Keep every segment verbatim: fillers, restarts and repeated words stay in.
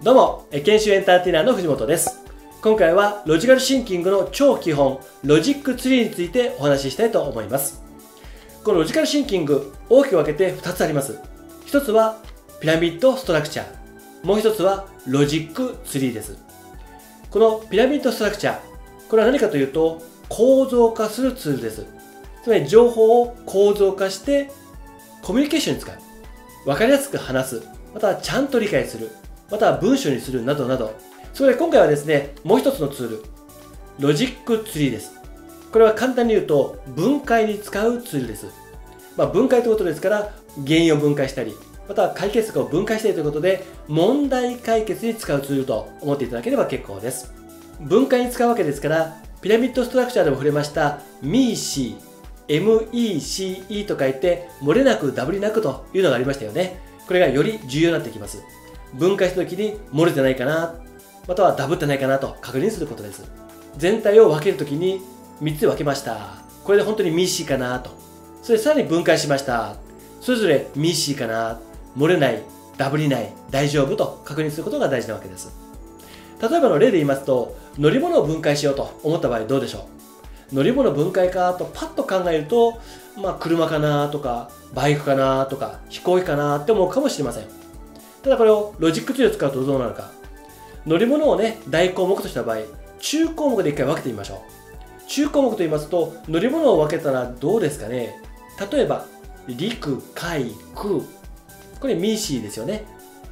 どうも、研修エンターテイナーの藤本です。今回はロジカルシンキングの超基本、ロジックツリーについてお話ししたいと思います。このロジカルシンキング、大きく分けてふたつあります。ひとつはピラミッドストラクチャー。もうひとつはロジックツリーです。このピラミッドストラクチャー、これは何かというと、構造化するツールです。つまり情報を構造化してコミュニケーションに使う。分かりやすく話す。またはちゃんと理解する。または文章にするなどなど。それで今回はですね、もう一つのツール、ロジックツリーです。これは簡単に言うと、分解に使うツールです。まあ、分解ということですから、原因を分解したり、または解決策を分解したりということで、問題解決に使うツールと思っていただければ結構です。分解に使うわけですから、ピラミッドストラクチャーでも触れました、メース、メース と書いて、漏れなくダブりなくというのがありましたよね。これがより重要になってきます。分解した時に漏れてないかな、またはダブってないかなと確認することです。全体を分ける時にみっつ分けました。これで本当にメースかなと。それでさらに分解しました。それぞれメースかな、漏れない、ダブりない、大丈夫と確認することが大事なわけです。例えばの例で言いますと、乗り物を分解しようと思った場合どうでしょう。乗り物分解かとパッと考えると、まあ車かなとか、バイクかなとか、飛行機かなって思うかもしれません。ただこれをロジックツリーを使うとどうなるか。乗り物をね、大項目とした場合、中項目でいっかい分けてみましょう。中項目と言いますと、乗り物を分けたらどうですかね。例えば、陸、海、空。これメースですよね。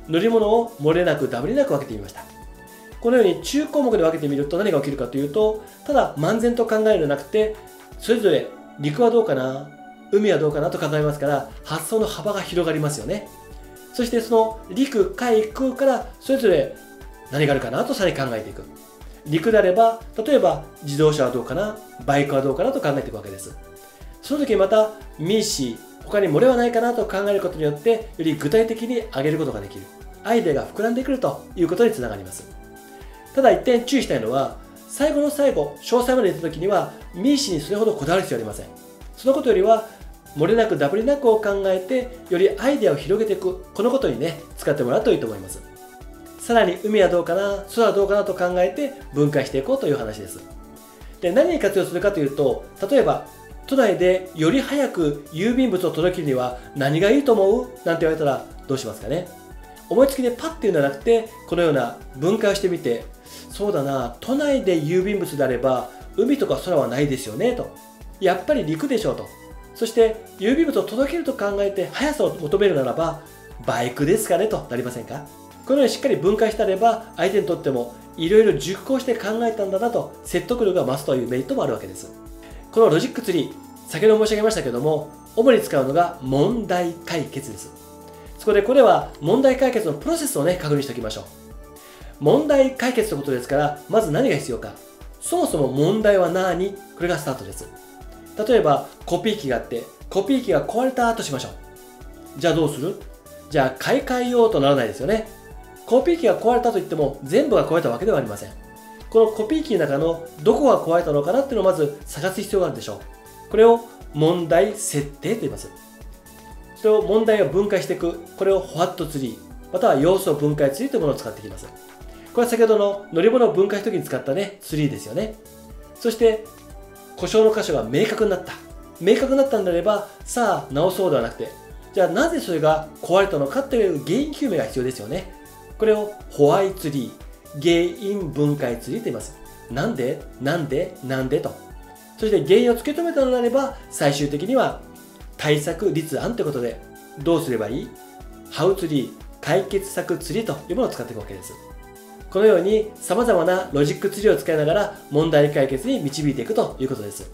乗り物を漏れなくダブりなく分けてみました。このように中項目で分けてみると何が起きるかというと、ただ漫然と考えるのではなくて、それぞれ陸はどうかな、海はどうかなと考えますから、発想の幅が広がりますよね。そしてその陸、海、空からそれぞれ何があるかなとさらに考えていく。陸であれば、例えば自動車はどうかな、バイクはどうかなと考えていくわけです。その時にまたメース、他に漏れはないかなと考えることによって、より具体的に上げることができる。アイデアが膨らんでくるということにつながります。ただ一点注意したいのは、最後の最後、詳細まで言った時にはメースにそれほどこだわる必要はありません。そのことよりは、漏れなくダブりなくを考えて、よりアイデアを広げていく、このことにね、使ってもらうといいと思います。さらに海はどうかな、空はどうかなと考えて分解していこうという話です。で、何に活用するかというと、例えば都内でより早く郵便物を届けるには何がいいと思うなんて言われたらどうしますかね。思いつきでパッていうのではなくて、このような分解をしてみて、そうだな、都内で郵便物であれば海とか空はないですよねと、やっぱり陸でしょうと。そして郵便物を届けると考えて速さを求めるならばバイクですかねとなりませんか。このようにしっかり分解してあれば、相手にとってもいろいろ熟考して考えたんだなと説得力が増すというメリットもあるわけです。このロジックツリー、先ほど申し上げましたけども、主に使うのが問題解決です。そこでこれは問題解決のプロセスをね、確認しておきましょう。問題解決ということですから、まず何が必要か、そもそも問題は何、これがスタートです。例えばコピー機があって、コピー機が壊れたとしましょう。じゃあどうする？じゃあ買い替えようとならないですよね。コピー機が壊れたといっても全部が壊れたわけではありません。このコピー機の中のどこが壊れたのかなっていうのをまず探す必要があるでしょう。これを問題設定と言います。それを問題を分解していく。これをフォワットツリー、または要素分解ツリーというものを使っていきます。これは先ほどの乗り物を分解した時に使ったね、ツリーですよね。そして故障の箇所が明確になった。明確になったんであれば、さあ直そうではなくて、じゃあなぜそれが壊れたのかという原因究明が必要ですよね。これをホワイツリー、原因分解ツリーと言います。なんで、なんで、なんでと。そして原因を突き止めたのであれば、最終的には対策立案ということで、どうすればいい？ハウツリー、解決策ツリーというものを使っていくわけです。このように様々なロジックツリーを使いながら問題解決に導いていくということです。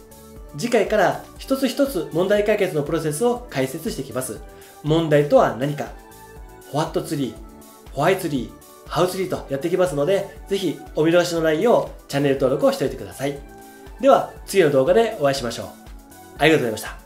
次回から一つ一つ問題解決のプロセスを解説していきます。問題とは何か、フォワットツリー、ホワイツリー、ハウツリーとやっていきますので、ぜひお見逃しのないようチャンネル登録をしておいてください。では次の動画でお会いしましょう。ありがとうございました。